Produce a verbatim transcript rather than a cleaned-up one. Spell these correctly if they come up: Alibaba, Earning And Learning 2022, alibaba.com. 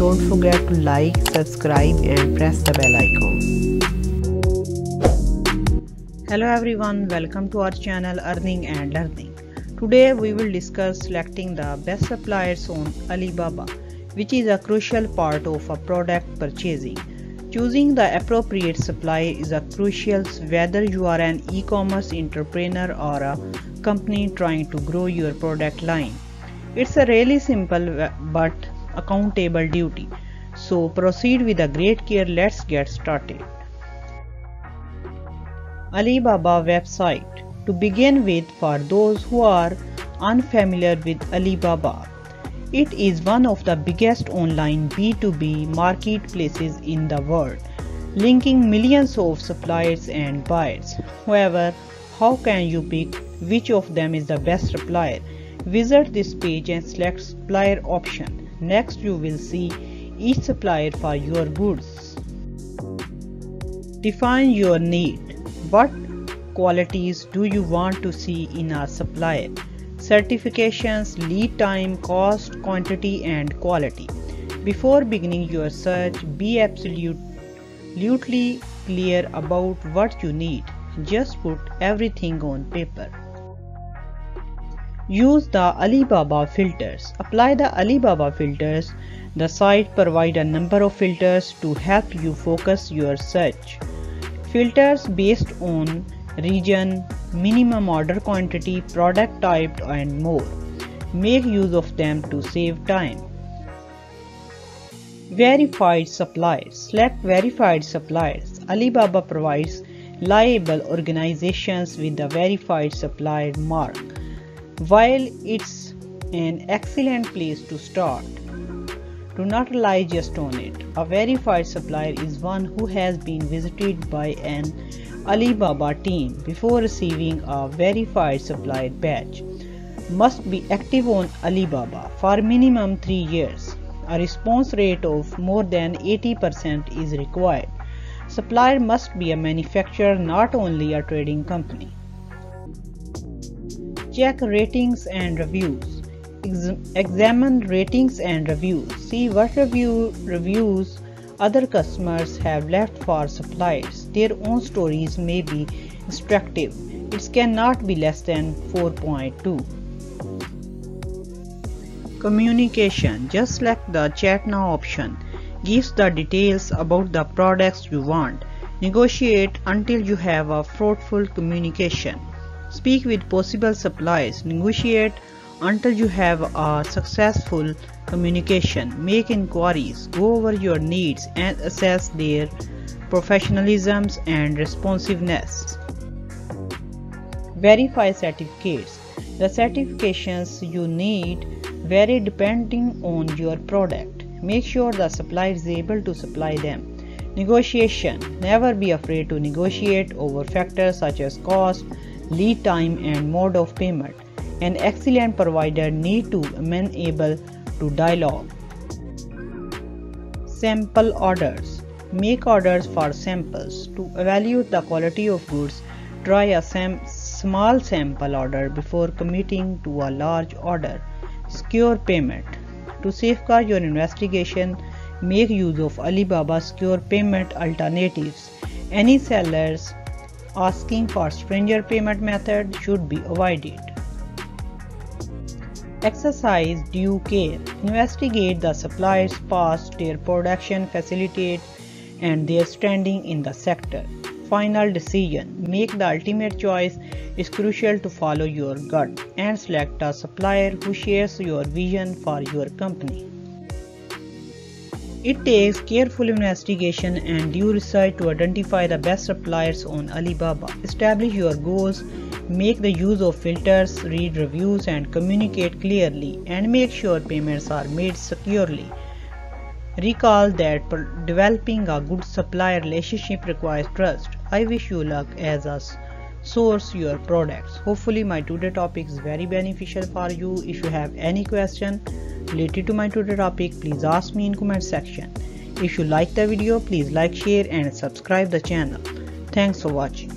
don't forget to like, subscribe and press the bell icon. Hello everyone, welcome to our channel Earning and Learning. Today we will discuss selecting the best suppliers on Alibaba, which is a crucial part of a product purchasing. Choosing the appropriate supplier is a crucial whether you are an e-commerce entrepreneur or a company trying to grow your product line. It's a really simple but accountable duty. So proceed with a great care. Let's get started. Alibaba website. To begin with, for those who are unfamiliar with Alibaba, it is one of the biggest online B two B marketplaces in the world, linking millions of suppliers and buyers. However, how can you pick which of them is the best supplier? Visit this page and select supplier option. Next, you will see each supplier for your goods. Define your need. What qualities do you want to see in a supplier? Certifications, lead time, cost, quantity and quality. Before beginning your search, be absolutely clear about what you need. Just put everything on paper. Use the Alibaba filters. Apply the Alibaba filters. The site provides a number of filters to help you focus your search. Filters based on region, minimum order quantity, product type and more. Make use of them to save time. Verified suppliers. Select verified suppliers. Alibaba provides liable organizations with the verified supplier mark. While it's an excellent place to start, do not rely just on it. A verified supplier is one who has been visited by an Alibaba team before receiving a verified supplier badge. Must be active on Alibaba for minimum three years. A response rate of more than eighty percent is required. Supplier must be a manufacturer, not only a trading company. Check ratings and reviews. Ex examine ratings and reviews. See what review reviews other customers have left for suppliers. Their own stories may be instructive. It cannot be less than four point two. Communication. Just select the chat now option. Gives the details about the products you want. Negotiate until you have a fruitful communication. Speak with possible suppliers. Negotiate until you have a successful communication. Make inquiries. Go over your needs and assess their professionalism and responsiveness. Verify certificates. The certifications you need vary depending on your product. Make sure the supplier is able to supply them. Negotiation. Never be afraid to negotiate over factors such as cost, lead time and mode of payment. An excellent provider need to be able to dialogue. Sample orders. Make orders for samples. To evaluate the quality of goods, try a sam small sample order before committing to a large order. Secure payment. To safeguard your investigation, make use of Alibaba's secure payment alternatives. Any sellers asking for stranger payment method should be avoided. Exercise due care. Investigate the suppliers past, their production facilitate and their standing in the sector. Final decision. Make the ultimate choice. It's crucial to follow your gut and select a supplier who shares your vision for your company. It takes careful investigation and due research to identify the best suppliers on Alibaba. Establish your goals, make the use of filters, read reviews and communicate clearly, and make sure payments are made securely. Recall that developing a good supplier relationship requires trust. I wish you luck as a source your products. Hopefully my today topic is very beneficial for you. If you have any question related to my today topic, please ask me in comment section. If you like the video, please like, share and subscribe the channel. Thanks for watching.